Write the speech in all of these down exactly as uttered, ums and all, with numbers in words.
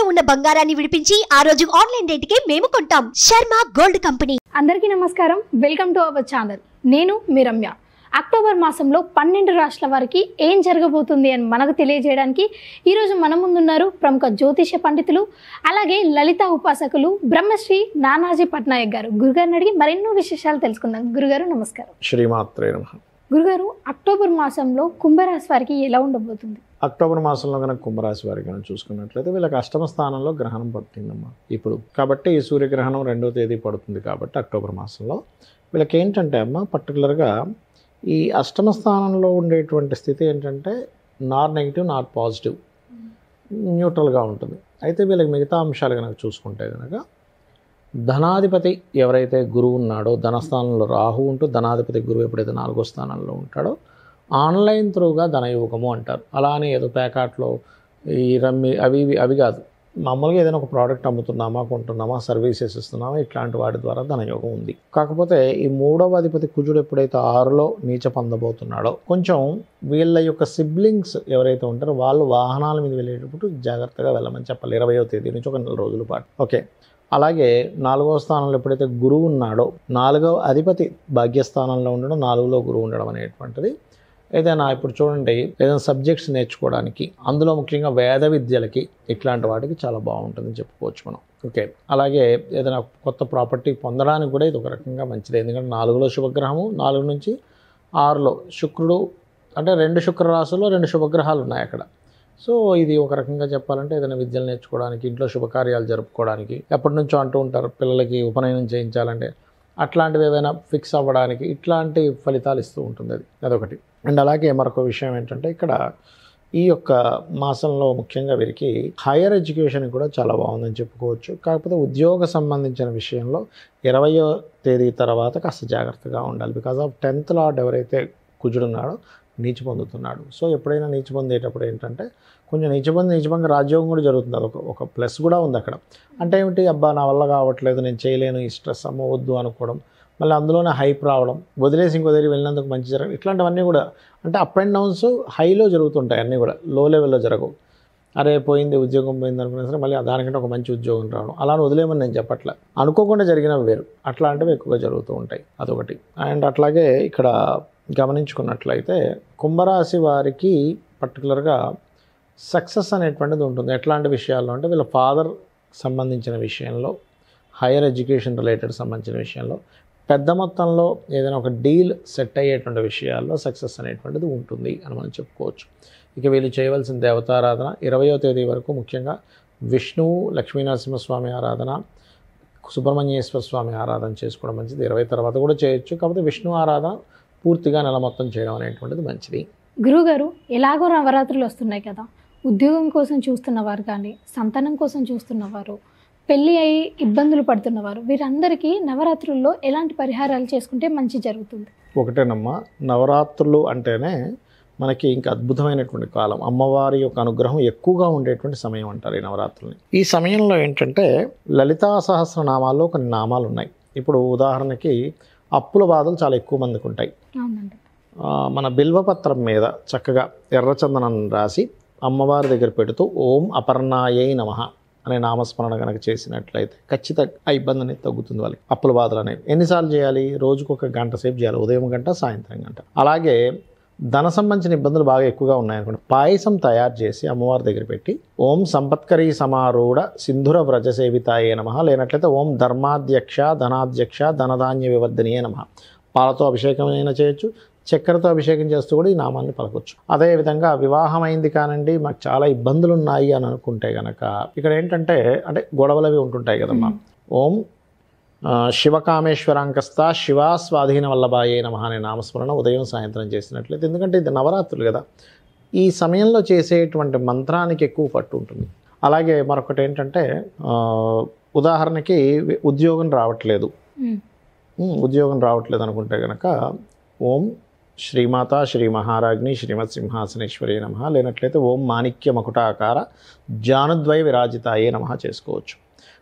ఇంట్లో ఉన్న బంగారాన్ని విడిపించి ఆ రోజు ఆన్లైన్ రేటుకే మేము కొంటాం. Sharma gold company. అందరికీ నమస్కారం, వెల్కమ్ టు అవర్ ఛానల్. నేను మిరమ్య. అక్టోబర్ మాసంలో పన్నెండు రాష్ట్రాల వారికి ఏం జరగబోతుంది అని మనకు తెలియజేయడానికి ఈరోజు మన ముందున్నారు ప్రముఖ జ్యోతిష పండితులు, అలాగే లలిత ఉపాసకులు బ్రహ్మశ్రీ నానాజీ పట్నాయక్ గారు. గురుగారిని అడిగి మరెన్నో విశేషాలు తెలుసుకుందాం. గురుగారు నమస్కారం. శ్రీమాత్రే నమః. గురుగారు, అక్టోబర్ మాసంలో కుంభరాశి వారికి ఎలా ఉండబోతుంది? అక్టోబర్ మాసంలో కనుక కుంభరాశి వారికి కనుక చూసుకున్నట్లయితే వీళ్ళకి అష్టమ స్థానంలో గ్రహణం పడుతుందమ్మా ఇప్పుడు. కాబట్టి సూర్యగ్రహణం రెండో తేదీ పడుతుంది. కాబట్టి అక్టోబర్ మాసంలో వీళ్ళకి ఏంటంటే అమ్మ, పర్టికులర్గా ఈ అష్టమ స్థానంలో ఉండేటువంటి స్థితి ఏంటంటే నాట్ నెగిటివ్ నాట్ పాజిటివ్, న్యూట్రల్గా ఉంటుంది. అయితే వీళ్ళకి మిగతా అంశాలు కనుక చూసుకుంటే కనుక ధనాధిపతి ఎవరైతే గురువు ఉన్నాడో, ధనస్థానంలో రాహు ఉంటూ ధనాధిపతి గురువు ఎప్పుడైతే నాలుగో స్థానంలో ఉంటాడో ఆన్లైన్ త్రూగా ధనయోగము అంటారు. అలానే ఏదో ప్యాకాట్లో ఈ రమ్మి అవి అవి కాదు, మామూలుగా ఏదైనా ఒక ప్రోడక్ట్ అమ్ముతున్నామా, కొంటున్నామా, సర్వీసెస్ ఇస్తున్నామా, ఇట్లాంటి వాటి ద్వారా ధనయోగం ఉంది. కాకపోతే ఈ మూడవ అధిపతి కుజుడు ఎప్పుడైతే ఆరులో నీచ పొందబోతున్నాడో కొంచెం వీళ్ళ యొక్క సిబ్లింగ్స్ ఎవరైతే ఉంటారో వాళ్ళు వాహనాల మీద వెళ్ళేటప్పుడు జాగ్రత్తగా వెళ్ళమని చెప్పాలి. ఇరవయో తేదీ నుంచి ఒక నెల రోజుల పాటు. ఓకే, అలాగే నాలుగవ స్థానంలో ఎప్పుడైతే గురువు ఉన్నాడో, నాలుగవ అధిపతి భాగ్యస్థానంలో ఉండడం, నాలుగులో గురువు ఉండడం అనేటువంటిది ఏదైనా ఇప్పుడు చూడండి ఏదైనా సబ్జెక్ట్స్ నేర్చుకోవడానికి, అందులో ముఖ్యంగా వేద విద్యలకి ఇట్లాంటి వాటికి చాలా బాగుంటుందని చెప్పుకోవచ్చు మనం. ఓకే, అలాగే ఏదైనా కొత్త ప్రాపర్టీ పొందడానికి కూడా ఇది ఒక రకంగా మంచిది. ఎందుకంటే నాలుగులో శుభగ్రహము, నాలుగు నుంచి ఆరులో శుక్రుడు, అంటే రెండు శుక్రరాశుల్లో రెండు శుభగ్రహాలు ఉన్నాయి అక్కడ. సో ఇది ఒక రకంగా చెప్పాలంటే ఏదైనా విద్యలు నేర్చుకోవడానికి, ఇంట్లో శుభకార్యాలు జరుపుకోవడానికి, ఎప్పటి నుంచో అంటూ ఉంటారు పిల్లలకి ఉపనయనం చేయించాలంటే అట్లాంటివి ఏవైనా ఫిక్స్ అవ్వడానికి ఇట్లాంటి ఫలితాలు ఇస్తూ ఉంటుంది అది. అదొకటి. అండ్ అలాగే మరొక విషయం ఏంటంటే ఇక్కడ ఈ యొక్క మాసంలో ముఖ్యంగా వీరికి హైయర్ ఎడ్యుకేషన్ కూడా చాలా బాగుందని చెప్పుకోవచ్చు. కాకపోతే ఉద్యోగ సంబంధించిన విషయంలో ఇరవయో తేదీ తర్వాత కాస్త జాగ్రత్తగా ఉండాలి. బికాజ్ ఆఫ్ టెన్త్ లార్డ్ ఎవరైతే కుజుడున్నాడో నీచి పొందుతున్నాడు. సో ఎప్పుడైనా నీచి పొందేటప్పుడు ఏంటంటే కొంచెం నీచి పొంది నీచభంగా రాజ్యోగం కూడా జరుగుతుంది. అదొక ఒక ప్లస్ కూడా ఉంది అక్కడ. అంటే ఏమిటి, అబ్బా నా వల్ల కావట్లేదు, నేను చేయలేను, ఈ స్ట్రెస్ అమ్మవద్దు అనుకోవడం, మళ్ళీ అందులోనే హైప్ రావడం, వదిలేసి ఇంకో దగ్గర వెళ్ళినందుకు మంచి జరగదు, ఇట్లాంటివన్నీ కూడా. అంటే అప్ అండ్ డౌన్స్ హైలో జరుగుతుంటాయి, అన్నీ కూడా లో లెవెల్లో జరగవు. అరే పోయింది ఉద్యోగం, పోయింది అనుకున్నా సరే మళ్ళీ దానికంటే ఒక మంచి ఉద్యోగం రావడం, అలా వదిలేమని నేను చెప్పట్లే, అనుకోకుండా జరిగినవి వేరు, అట్లాంటివి ఎక్కువగా జరుగుతూ ఉంటాయి. అదొకటి. అండ్ అట్లాగే ఇక్కడ గమనించుకున్నట్లయితే కుంభరాశి వారికి పర్టికులర్గా సక్సెస్ అనేటువంటిది ఉంటుంది. ఎట్లాంటి విషయాల్లో అంటే వీళ్ళ ఫాదర్ సంబంధించిన విషయంలో, హైయర్ ఎడ్యుకేషన్ రిలేటెడ్ సంబంధించిన విషయంలో, పెద్ద మొత్తంలో ఏదైనా ఒక డీల్ సెట్ అయ్యేటువంటి విషయాల్లో సక్సెస్ అనేటువంటిది ఉంటుంది అని మనం చెప్పుకోవచ్చు. ఇక వీళ్ళు చేయవలసిన దేవతారాధన ఇరవయో తేదీ వరకు ముఖ్యంగా విష్ణువు, లక్ష్మీనరసింహస్వామి ఆరాధన, సుబ్రహ్మణ్యేశ్వర స్వామి ఆరాధన చేసుకోవడం మంచిది. ఇరవై తర్వాత కూడా చేయొచ్చు, కాకపోతే విష్ణు ఆరాధన పూర్తిగా నెల మొత్తం చేయడం అనేటువంటిది మంచిది. గురుగారు, ఎలాగో నవరాత్రులు వస్తున్నాయి కదా, ఉద్యోగం కోసం చూస్తున్నవారు కానీ, సంతానం కోసం చూస్తున్నవారు, పెళ్ళి అయ్యి ఇబ్బందులు పడుతున్నవారు, వీరందరికీ నవరాత్రుల్లో ఎలాంటి పరిహారాలు చేసుకుంటే మంచి జరుగుతుంది? ఒకటేనమ్మా, నవరాత్రులు అంటేనే మనకి ఇంకా అద్భుతమైనటువంటి కాలం, అమ్మవారి యొక్క అనుగ్రహం ఎక్కువగా ఉండేటువంటి సమయం అంటారు ఈ నవరాత్రుల్ని. ఈ సమయంలో ఏంటంటే లలితా సహస్రనామాల్లో కొన్ని నామాలు ఉన్నాయి. ఇప్పుడు ఉదాహరణకి అప్పుల బాధలు చాలా ఎక్కువ మందికి ఉంటాయి. మన బిల్వపత్రం మీద చక్కగా ఎర్రచందనం రాసి అమ్మవారి దగ్గర పెడుతూ ఓం అపర్ణాయై నమః అనే నామస్మరణ కనుక చేసినట్లయితే ఖచ్చితంగా ఆ ఇబ్బంది అనేది తగ్గుతుంది. వాళ్ళకి అప్పుల బాధలు అనేవి ఎన్నిసార్లు చేయాలి, రోజుకు ఒక గంట సేపు చేయాలి, ఉదయం గంట, సాయంత్రం గంట. అలాగే ధన సంబంధించిన ఇబ్బందులు బాగా ఎక్కువగా ఉన్నాయనుకోండి, పాయసం తయారు చేసి అమ్మవారి దగ్గర పెట్టి ఓం సంపత్కరీ సమారూఢ సింధుర వ్రజ సేవితాయే నమః, లేనట్లయితే ఓం ధర్మాధ్యక్ష ధనాధ్యక్ష ధనధాన్య వివర్ధనీయే నమః. పాలతో అభిషేకం అయినా చేయొచ్చు, చక్కెరతో అభిషేకం చేస్తూ కూడా ఈ నామాన్ని పలకొచ్చు. అదేవిధంగా వివాహం అయింది కానండి, మాకు చాలా ఇబ్బందులు ఉన్నాయి అని అనుకుంటే కనుక ఇక్కడ ఏంటంటే అంటే గొడవలవి ఉంటుంటాయి కదమ్మా, ఓం శివకామేశ్వరాంకస్తా శివ స్వాధీన వల్లభాయే నమః అనే నామస్మరణ ఉదయం సాయంత్రం చేసినట్లయితే, ఎందుకంటే ఇది నవరాత్రులు కదా, ఈ సమయంలో చేసేటువంటి మంత్రానికి ఎక్కువ పట్టు ఉంటుంది. అలాగే మరొకటి ఏంటంటే ఉదాహరణకి ఉద్యోగం రావట్లేదు, ఉద్యోగం రావట్లేదు అనుకుంటే కనుక ఓం శ్రీమాత శ్రీ మహారాజ్ని శ్రీమత్ సింహాసనేశ్వరి నమః, లేనట్లయితే ఓం మాణిక్య మకుటాకార జానుద్వయ విరాజితాయే నమః చేసుకోవచ్చు.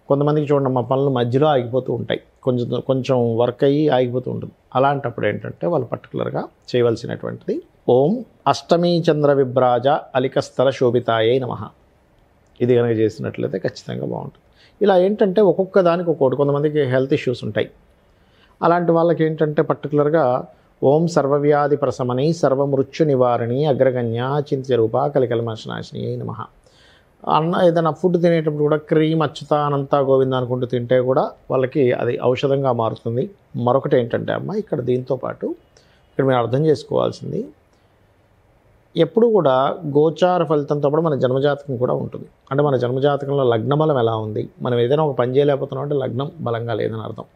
కొంతమందికి చూడండి మా పనులు మధ్యలో ఆగిపోతూ ఉంటాయి, కొంచెం కొంచెం వర్క్ అయ్యి ఆగిపోతూ ఉంటుంది. అలాంటప్పుడు ఏంటంటే వాళ్ళు పర్టికులర్గా చేయవలసినటువంటిది ఓం అష్టమీ చంద్ర విభ్రాజ అలికస్థల శోభితాయే నమః ఇది కనుక చేసినట్లయితే ఖచ్చితంగా బాగుంటుంది. ఇలా ఏంటంటే ఒక్కొక్క దానికి ఒక్కొక్కటి, కొంతమందికి హెల్త్ ఇష్యూస్ ఉంటాయి. అలాంటి వాళ్ళకి ఏంటంటే పర్టికులర్గా ఓం సర్వవ్యాధి ప్రశమని, సర్వం రుచ్యునివారిణి, అగ్రగణ్య, చింతరూప, కలికల్మస్ నాశిని నమః. అన్న ఏదైనా ఫుడ్ తినేటప్పుడు కూడా క్రీమ్ అచ్చుతా అనంతా గోవింద అనుకుంటూ తింటే కూడా వాళ్ళకి అది ఔషధంగా మారుతుంది. మరొకటి ఏంటంటే అమ్మ, ఇక్కడ దీంతోపాటు ఇక్కడ మీరు అర్థం చేసుకోవాల్సింది, ఎప్పుడు కూడా గోచార ఫలితంతో పాటు మన జన్మజాతకం కూడా ఉంటుంది. అంటే మన జన్మజాతకంలో లగ్న బలం ఎలా ఉంది, మనం ఏదైనా ఒక పని చేయలేకపోతున్నాం అంటే లగ్నం బలంగా లేదని అర్థం.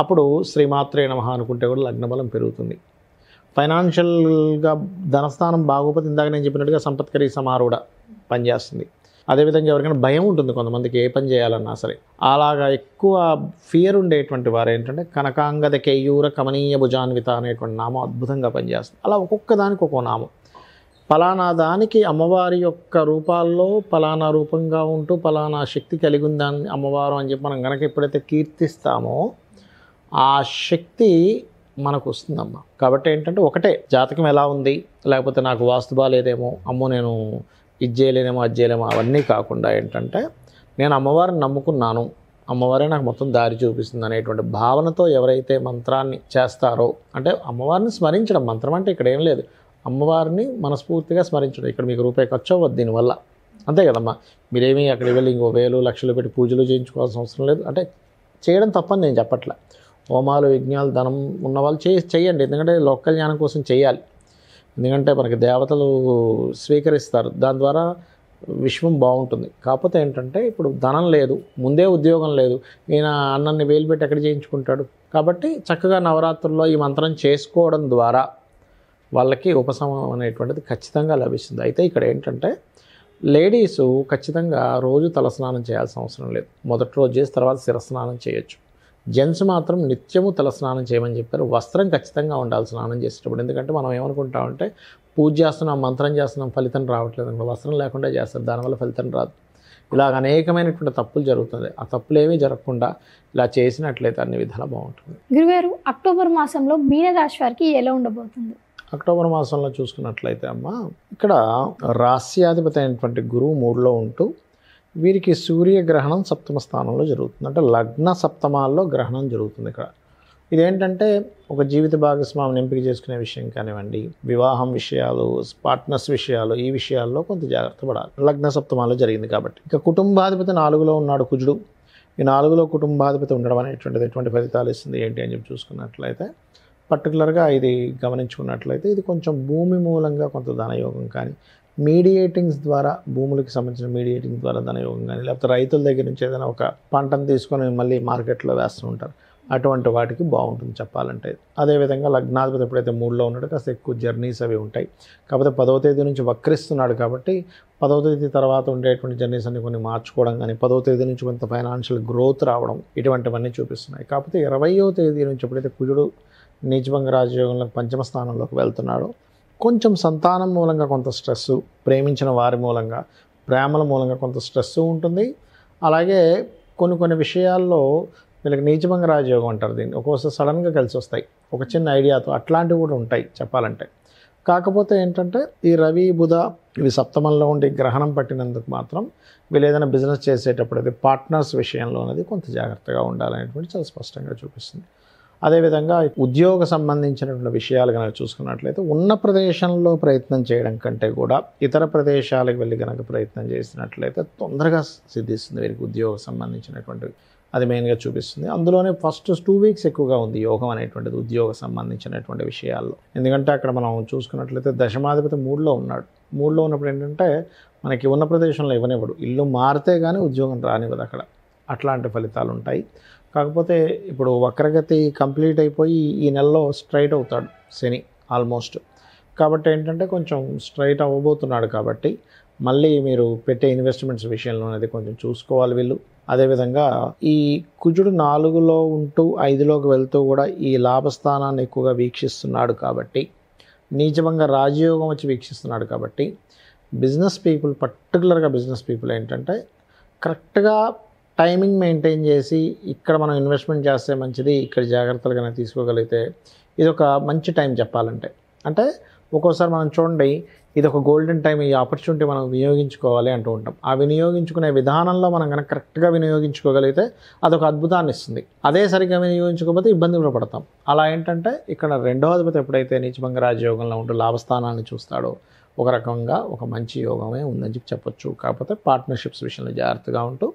అప్పుడు శ్రీమాత్రే నమః అనుకుంటే కూడా లగ్న బలం పెరుగుతుంది. ఫైనాన్షియల్గా ధనస్థానం బాగోపోతే ఇందాక నేను చెప్పినట్టుగా సంపత్కరీ సమారూఢ పనిచేస్తుంది. అదేవిధంగా ఎవరికైనా భయం ఉంటుంది కొంతమందికి, ఏ పని చేయాలన్నా సరే, అలాగా ఎక్కువ ఫియర్ ఉండేటువంటి వారు ఏంటంటే కనకాంగద కేయూర కమనీయ భుజాన్విత అనేటువంటి నామం అద్భుతంగా పనిచేస్తుంది. అలా ఒక్కొక్క దానికి ఒక్కో నామం, ఫలానా దానికి అమ్మవారి యొక్క రూపాల్లో ఫలానా రూపంగా ఉంటూ ఫలానా శక్తి కలిగి ఉందని అమ్మవారు అని చెప్పి మనం కనుక ఎప్పుడైతే కీర్తిస్తామో ఆ శక్తి మనకు వస్తుందమ్మా. కాబట్టి ఏంటంటే ఒకటే జాతకం ఎలా ఉంది, లేకపోతే నాకు వాస్తు బాగాలేదేమో, అమ్మో నేను ఇది చేయలేనేమో అది చేయలేమో, అవన్నీ కాకుండా ఏంటంటే నేను అమ్మవారిని నమ్ముకున్నాను, అమ్మవారే నాకు మొత్తం దారి చూపిస్తుంది అనేటువంటి భావనతో ఎవరైతే మంత్రాన్ని చేస్తారో, అంటే అమ్మవారిని స్మరించడం, మంత్రం అంటే ఇక్కడ ఏం లేదు, అమ్మవారిని మనస్ఫూర్తిగా స్మరించడం. ఇక్కడ మీకు రూపాయి ఖర్చు అవ్వద్దు దీనివల్ల, అంతే కదమ్మా. మీరేమీ అక్కడికి వెళ్ళి ఇంకో వేలు లక్షలు పెట్టి పూజలు చేయించుకోవాల్సిన అవసరం లేదు. అంటే చేయడం తప్పని నేను చెప్పట్లా, హోమాలు యజ్ఞాలు ధనం ఉన్నవాళ్ళు చే చేయండి ఎందుకంటే లోక జ్ఞానం కోసం చేయాలి. ఎందుకంటే మనకి దేవతలు స్వీకరిస్తారు, దాని ద్వారా విశ్వం బాగుంటుంది. కాకపోతే ఏంటంటే ఇప్పుడు ధనం లేదు, ముందే ఉద్యోగం లేదు, ఈయన అన్నన్ని వేలు పెట్టి ఎక్కడ చేయించుకుంటాడు. కాబట్టి చక్కగా నవరాత్రుల్లో ఈ మంత్రం చేసుకోవడం ద్వారా వాళ్ళకి ఉపశమనం అనేటువంటిది ఖచ్చితంగా లభిస్తుంది. అయితే ఇక్కడ ఏంటంటే లేడీసు ఖచ్చితంగా రోజు తలస్నానం చేయాల్సిన అవసరం లేదు, మొదటి రోజు చేసి తర్వాత శిరస్నానం చేయొచ్చు. జెంట్స్ మాత్రం నిత్యము తలస్నానం చేయమని చెప్పారు. వస్త్రం ఖచ్చితంగా ఉండాలి స్నానం చేసేటప్పుడు, ఎందుకంటే మనం ఏమనుకుంటామంటే పూజ చేస్తున్నాం మంత్రం చేస్తున్నాం ఫలితం రావట్లేదు అనుకో, వస్త్రం లేకుండా చేస్తారు, దానివల్ల ఫలితం రాదు. ఇలాగ అనేకమైనటువంటి తప్పులు జరుగుతుంది. ఆ తప్పులు ఏమీ జరగకుండా ఇలా చేసినట్లయితే అన్ని విధాలా బాగుంటుంది. గురుగారు, అక్టోబర్ మాసంలో మీనరాశి వారికి ఎలా ఉండబోతుంది? అక్టోబర్ మాసంలో చూసుకున్నట్లయితే అమ్మ, ఇక్కడ రాస్యాధిపతి అయినటువంటి గురువు మూడులో ఉంటూ వీరికి సూర్యగ్రహణం సప్తమ స్థానంలో జరుగుతుంది. అంటే లగ్న సప్తమాల్లో గ్రహణం జరుగుతుంది. ఇక్కడ ఇదేంటంటే ఒక జీవిత భాగస్వామిని ఎంపిక చేసుకునే విషయం కానివ్వండి, వివాహం విషయాలు, పార్ట్నర్స్ విషయాలు, ఈ విషయాల్లో కొంత జాగ్రత్త పడాలి. లగ్న సప్తమాల్లో జరిగింది కాబట్టి. ఇక కుటుంబాధిపతి నాలుగులో ఉన్నాడు కుజుడు. ఈ నాలుగులో కుటుంబాధిపతి ఉండడం అనేటువంటిది ఎటువంటి ఫలితాలు ఇస్తుంది ఏంటి అని చెప్పి చూసుకున్నట్లయితే పర్టికులర్గా ఇది గమనించుకున్నట్లయితే ఇది కొంచెం భూమి మూలంగా కొంత ధనయోగం కానీ, మీడియేటింగ్స్ ద్వారా భూములకు సంబంధించిన మీడియేటింగ్ ద్వారా ధనయోగం కానీ, లేకపోతే రైతుల దగ్గర నుంచి ఏదైనా ఒక పంటను తీసుకొని మళ్ళీ మార్కెట్లో వేస్తూ ఉంటారు, అటువంటి వాటికి బాగుంటుంది చెప్పాలంటే. అదేవిధంగా లగ్నాధిపతి ఎప్పుడైతే మూడులో ఉన్నాడో కాస్త ఎక్కువ జర్నీస్ అవి ఉంటాయి. కాకపోతే పదవ తేదీ నుంచి వక్రిస్తున్నాడు కాబట్టి పదవ తేదీ తర్వాత ఉండేటువంటి జర్నీస్ అన్ని కొన్ని మార్చుకోవడం కానీ, పదవ తేదీ నుంచి కొంత ఫైనాన్షియల్ గ్రోత్ రావడం ఇటువంటివన్నీ చూపిస్తున్నాయి. కాకపోతే ఇరవయో తేదీ నుంచి ఎప్పుడైతే కుజుడు నీచభంగ రాజయోగంలో పంచమ స్థానంలోకి వెళ్తున్నాడు, కొంచెం సంతానం మూలంగా కొంత స్ట్రెస్సు, ప్రేమించిన వారి మూలంగా ప్రేమల మూలంగా కొంత స్ట్రెస్సు ఉంటుంది. అలాగే కొన్ని కొన్ని విషయాల్లో వీళ్ళకి నీచభంగ రాజయోగం అంటారు దీన్ని, ఒక్కోసారి సడన్గా కలిసి వస్తాయి ఒక చిన్న ఐడియాతో, అట్లాంటివి కూడా ఉంటాయి చెప్పాలంటే. కాకపోతే ఏంటంటే ఈ రవి బుధ ఇవి సప్తమంలో ఉండి గ్రహణం పట్టినందుకు మాత్రం వీళ్ళు ఏదైనా బిజినెస్ చేసేటప్పుడు అది పార్ట్నర్స్ విషయంలో అనేది కొంత జాగ్రత్తగా ఉండాలనేటువంటి చాలా స్పష్టంగా చూపిస్తుంది. అదేవిధంగా ఉద్యోగ సంబంధించినటువంటి విషయాలు కనుక చూసుకున్నట్లయితే ఉన్న ప్రదేశంలో ప్రయత్నం చేయడం కంటే కూడా ఇతర ప్రదేశాలకు వెళ్ళి కనుక ప్రయత్నం చేసినట్లయితే తొందరగా సిద్ధిస్తుంది వీరికి ఉద్యోగ సంబంధించినటువంటివి, అది మెయిన్గా చూపిస్తుంది. అందులోనే ఫస్ట్ టూ వీక్స్ ఎక్కువగా ఉంది యోగం అనేటువంటిది ఉద్యోగ సంబంధించినటువంటి విషయాల్లో. ఎందుకంటే అక్కడ మనం చూసుకున్నట్లయితే దశమాధిపతి మూడులో ఉన్నాడు. మూడులో ఉన్నప్పుడు ఏంటంటే మనకి ఉన్న ప్రదేశంలో ఇవ్వనివ్వడు, ఇల్లు మారితే కానీ ఉద్యోగం రానివ్వదు అక్కడ, అట్లాంటి ఫలితాలు ఉంటాయి. కాకపోతే ఇప్పుడు వక్రగతి కంప్లీట్ అయిపోయి ఈ నెలలో స్ట్రైట్ అవుతాడు శని ఆల్మోస్ట్. కాబట్టి ఏంటంటే కొంచెం స్ట్రైట్ అవ్వబోతున్నాడు కాబట్టి మళ్ళీ మీరు పెట్టే ఇన్వెస్ట్మెంట్స్ విషయంలో అనేది కొంచెం చూసుకోవాలి వీళ్ళు. అదేవిధంగా ఈ కుజుడు నాలుగులో ఉంటూ ఐదులోకి వెళ్తూ కూడా ఈ లాభస్థానాన్ని ఎక్కువగా వీక్షిస్తున్నాడు కాబట్టి, నీచభంగా రాజయోగం వచ్చి వీక్షిస్తున్నాడు కాబట్టి బిజినెస్ పీపుల్ పర్టికులర్గా బిజినెస్ పీపుల్ ఏంటంటే కరెక్ట్గా టైమింగ్ మెయింటైన్ చేసి ఇక్కడ మనం ఇన్వెస్ట్మెంట్ చేస్తే మంచిది, ఇక్కడ జాగ్రత్తలు కనుక తీసుకోగలిగితే ఇది ఒక మంచి టైం చెప్పాలంటే. అంటే ఒక్కోసారి మనం చూడండి ఇది ఒక గోల్డెన్ టైం, ఈ ఆపర్చునిటీ మనం వినియోగించుకోవాలి అంటూ ఉంటాం. ఆ వినియోగించుకునే విధానంలో మనం కనుక కరెక్ట్గా వినియోగించుకోగలిగితే అదొక అద్భుతాన్ని ఇస్తుంది. అదే సరిగ్గా వినియోగించుకోకపోతే ఇబ్బంది కూడా పడతాం. అలా ఏంటంటే ఇక్కడ రెండో అధిపతి ఎప్పుడైతే నీచభంగ రాజయోగంలో ఉంటూ లాభస్థానాన్ని చూస్తాడో ఒక రకంగా ఒక మంచి యోగమే ఉందని చెప్పి చెప్పొచ్చు. కాకపోతే పార్ట్నర్షిప్స్ విషయంలో జాగ్రత్తగా ఉంటూ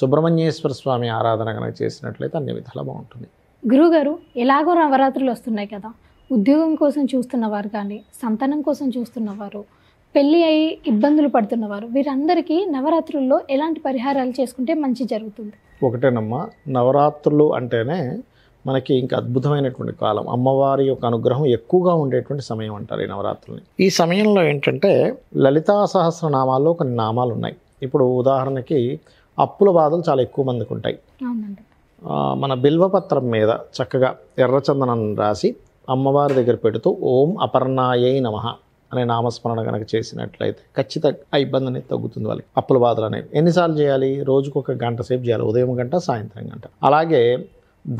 సుబ్రహ్మణ్యేశ్వర స్వామి ఆరాధన కనుక చేసినట్లయితే అన్ని విధాలా బాగుంటుంది. గురుగారు, ఎలాగో నవరాత్రులు వస్తున్నాయి కదా, ఉద్యోగం కోసం చూస్తున్నవారు కానీ సంతానం కోసం చూస్తున్నవారు, పెళ్ళి అయ్యి ఇబ్బందులు పడుతున్నవారు, వీరందరికీ నవరాత్రుల్లో ఎలాంటి పరిహారాలు చేసుకుంటే మంచి జరుగుతుంది? ఒకటేనమ్మా, నవరాత్రులు అంటేనే మనకి ఇంకా అద్భుతమైనటువంటి కాలం, అమ్మవారి యొక్క అనుగ్రహం ఎక్కువగా ఉండేటువంటి సమయం అంటారు ఈ నవరాత్రుల్ని. ఈ సమయంలో ఏంటంటే లలితా సహస్రనామాల్లో కొన్ని నామాలు ఉన్నాయి. ఇప్పుడు ఉదాహరణకి అప్పుల బాధలు చాలా ఎక్కువ మందికి ఉంటాయి. మన బిల్వపత్రం మీద చక్కగా ఎర్రచందనం రాసి అమ్మవారి దగ్గర పెడుతూ ఓం అపర్ణాయై నమః అనే నామస్మరణ కనుక చేసినట్లయితే ఖచ్చితంగా ఆ ఇబ్బంది అనేది తగ్గుతుంది. వాళ్ళకి అప్పుల బాధలు అనేవి ఎన్నిసార్లు చేయాలి? రోజుకు ఒక గంట సేపు చేయాలి, ఉదయం గంట, సాయంత్రం గంట. అలాగే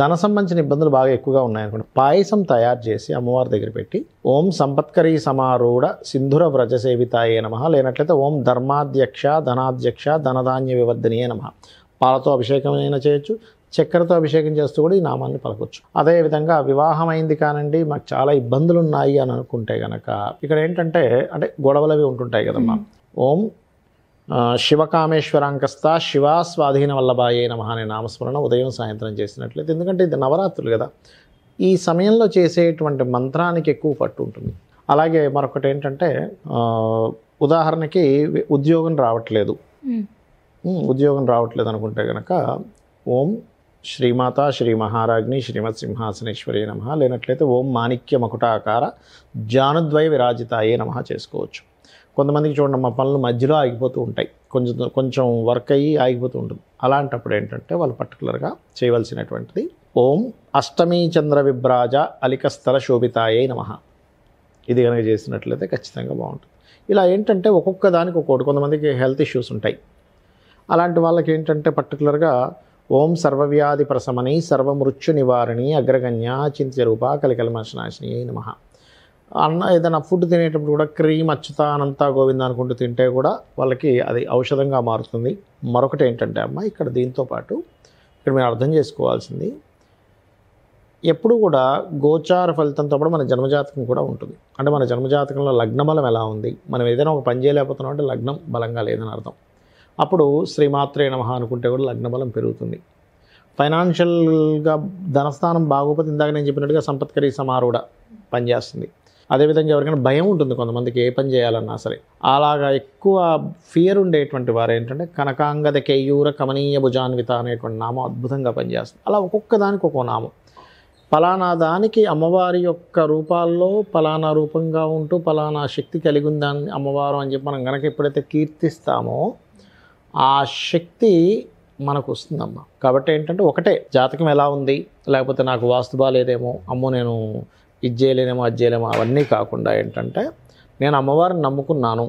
ధన సంబంధించిన ఇబ్బందులు బాగా ఎక్కువగా ఉన్నాయనుకోండి, పాయసం తయారు చేసి అమ్మవారి దగ్గర పెట్టి ఓం సంపత్కరీ సమారూఢ సింధుర వ్రజ సేవితాయే నమః, లేనట్లయితే ఓం ధర్మాధ్యక్ష ధనాధ్యక్ష ధనధాన్య వివర్ధనియే నమః, పాలతో అభిషేకమైనా చేయొచ్చు, చక్కెరతో అభిషేకం చేస్తూ కూడా ఈ నామాన్ని పలకొచ్చు. అదేవిధంగా వివాహమైంది కానండి, మాకు చాలా ఇబ్బందులు ఉన్నాయి అని అనుకుంటే కనుక ఇక్కడ ఏంటంటే అంటే గొడవలు అవి ఉంటుంటాయి కదమ్మా, ఓం శివకామేశ్వరాంకస్తా శివ స్వాధీన వల్లభాయే నమః అనే నామస్మరణ ఉదయం సాయంత్రం చేసినట్లయితే, ఎందుకంటే ఇది నవరాత్రులు కదా, ఈ సమయంలో చేసేటువంటి మంత్రానికి ఎక్కువ పట్టు ఉంటుంది. అలాగే మరొకటి ఏంటంటే ఉదాహరణకి ఉద్యోగం రావట్లేదు, ఉద్యోగం రావట్లేదు అనుకుంటే కనుక ఓం శ్రీమాత శ్రీ మహారాజ్ని శ్రీమత్ సింహాసనేశ్వరి నమః, లేనట్లయితే ఓం మాణిక్య మకుటాకార జానుద్వయ విరాజితాయే నమః చేసుకోవచ్చు. కొంతమందికి చూడండి మా పనులు మధ్యలో ఆగిపోతూ ఉంటాయి, కొంచెం కొంచెం వర్క్ అయ్యి ఆగిపోతూ ఉంటుంది. అలాంటప్పుడు ఏంటంటే వాళ్ళు పర్టికులర్గా చేయవలసినటువంటిది ఓం అష్టమీ చంద్ర విభ్రాజ అలికస్థల శోభితాయే నమః, ఇది కనుక చేసినట్లయితే ఖచ్చితంగా బాగుంటుంది. ఇలా ఏంటంటే ఒక్కొక్క దానికి ఒక్కొక్కటి, కొంతమందికి హెల్త్ ఇష్యూస్ ఉంటాయి, అలాంటి వాళ్ళకి ఏంటంటే పర్టికులర్గా ఓం సర్వవ్యాధి ప్రశమని సర్వం రుచునివారిణి అగ్రగణ్య చింత్యరూప కలికల్మాస్ నాశని నమః. అన్న ఏదైనా ఫుడ్ తినేటప్పుడు కూడా క్రీమ్ అచ్చుతా అనంతా గోవింద అనుకుంటూ తింటే కూడా వాళ్ళకి అది ఔషధంగా మారుతుంది. మరొకటి ఏంటంటే అమ్మ, ఇక్కడ దీంతోపాటు ఇక్కడ మీరు అర్థం చేసుకోవాల్సింది, ఎప్పుడు కూడా గోచార ఫలితంతో పాటు మన జన్మజాతకం కూడా ఉంటుంది. అంటే మన జన్మజాతకంలో లగ్న బలం ఎలా ఉంది, మనం ఏదైనా ఒక పని చేయలేకపోతున్నాం అంటే లగ్నం బలంగా లేదని అర్థం. అప్పుడు శ్రీమాత్రే నమః అనుకుంటే కూడా లగ్నబలం పెరుగుతుంది. ఫైనాన్షియల్గా ధనస్థానం బాగోపోతే ఇందాక నేను చెప్పినట్టుగా సంపత్కరీ సమారూఢ పనిచేస్తుంది. అదేవిధంగా ఎవరికైనా భయం ఉంటుంది కొంతమందికి, ఏ పని చేయాలన్నా సరే, అలాగా ఎక్కువ ఫియర్ ఉండేటువంటి వారు ఏంటంటే కనకాంగద కేయూర కమనీయ భుజాన్విత అనేటువంటి నామం అద్భుతంగా పనిచేస్తుంది. అలా ఒక్కొక్క దానికి ఒక్కో నామం, ఫలానా దానికి అమ్మవారి యొక్క రూపాల్లో ఫలానా రూపంగా ఉంటూ ఫలానా శక్తి కలిగి ఉందని అమ్మవారు అని చెప్పి మనం కనుక ఎప్పుడైతే కీర్తిస్తామో ఆ శక్తి మనకు వస్తుందమ్మా. కాబట్టి ఏంటంటే ఒకటే జాతకం ఎలా ఉంది, లేకపోతే నాకు వాస్తు బాగాలేదేమో, అమ్మో నేను ఇది చేయలేనేమో అది చేయలేమో, అవన్నీ కాకుండా ఏంటంటే నేను అమ్మవారిని నమ్ముకున్నాను,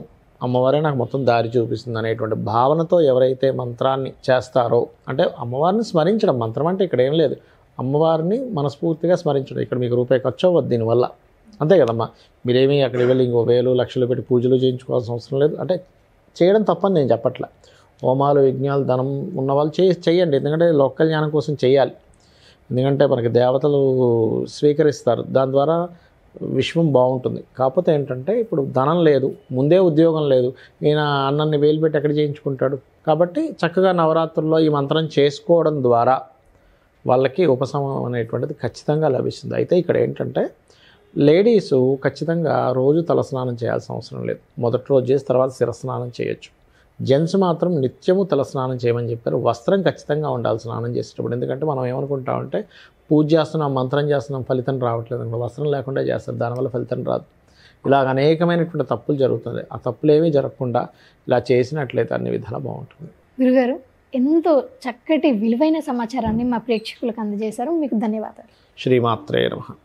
అమ్మవారే నాకు మొత్తం దారి చూపిస్తుంది అనేటువంటి భావనతో ఎవరైతే మంత్రాన్ని చేస్తారో, అంటే అమ్మవారిని స్మరించడం, మంత్రం అంటే ఇక్కడ ఏం లేదు, అమ్మవారిని మనస్ఫూర్తిగా స్మరించడం. ఇక్కడ మీకు రూపాయి ఖర్చు అవ్వదు దీనివల్ల, అంతే కదమ్మా. మీరేమీ అక్కడికి వెళ్ళి ఇంకో వేలు లక్షలు పెట్టి పూజలు చేయించుకోవాల్సిన అవసరం లేదు. అంటే చేయడం తప్పని నేను చెప్పట్లా, హోమాలు యజ్ఞాలు ధనం ఉన్నవాళ్ళు చే చేయండి ఎందుకంటే లోకల్ జ్ఞానం కోసం చేయాలి, ఎందుకంటే మనకి దేవతలు స్వీకరిస్తారు, దాని ద్వారా విశ్వం బాగుంటుంది. కాకపోతే ఏంటంటే ఇప్పుడు ధనం లేదు, ముందే ఉద్యోగం లేదు, ఈయన అన్నన్ని వేలు పెట్టి ఎక్కడ చేయించుకుంటాడు. కాబట్టి చక్కగా నవరాత్రుల్లో ఈ మంత్రం చేసుకోవడం ద్వారా వాళ్ళకి ఉపశమనం అనేటువంటిది ఖచ్చితంగా లభిస్తుంది. అయితే ఇక్కడ ఏంటంటే లేడీసు ఖచ్చితంగా రోజు తలస్నానం చేయాల్సిన అవసరం లేదు, మొదటి రోజు చేసి తర్వాత శిరస్నానం చేయొచ్చు. జెంట్స్ మాత్రం నిత్యము తల స్నానం చేయమని చెప్పారు. వస్త్రం ఖచ్చితంగా ఉండాలి స్నానం చేసేటప్పుడు, ఎందుకంటే మనం ఏమనుకుంటామంటే పూజ చేస్తున్నాం మంత్రం చేస్తున్నాం ఫలితం రావట్లేదు అంటే వస్త్రం లేకుండా చేస్తారు, దానివల్ల ఫలితం రాదు. ఇలాగ అనేకమైనటువంటి తప్పులు జరుగుతుంది. ఆ తప్పులు ఏమీ జరగకుండా ఇలా చేసినట్లయితే అన్ని విధాలా బాగుంటుంది. గురుగారు, ఎంతో చక్కటి విలువైన సమాచారాన్ని మా ప్రేక్షకులకు అందజేశారు, మీకు ధన్యవాదాలు. శ్రీమాత్రే నమః.